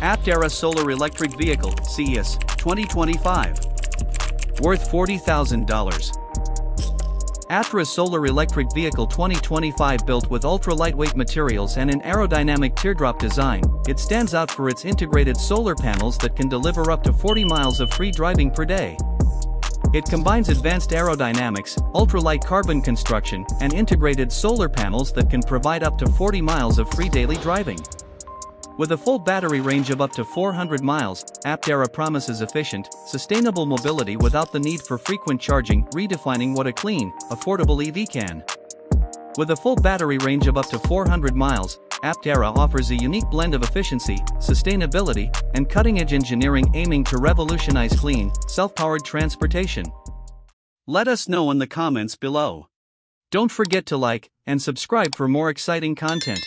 Aptera Solar Electric Vehicle, CES 2025. Worth $40,000. Aptera Solar Electric Vehicle 2025, built with ultra-lightweight materials and an aerodynamic teardrop design, it stands out for its integrated solar panels that can deliver up to 40 miles of free driving per day. It combines advanced aerodynamics, ultralight carbon construction, and integrated solar panels that can provide up to 40 miles of free daily driving. With a full battery range of up to 400 miles, Aptera promises efficient, sustainable mobility without the need for frequent charging, redefining what a clean, affordable EV can. With a full battery range of up to 400 miles, Aptera offers a unique blend of efficiency, sustainability, and cutting-edge engineering aiming to revolutionize clean, self-powered transportation. Let us know in the comments below. Don't forget to like and subscribe for more exciting content.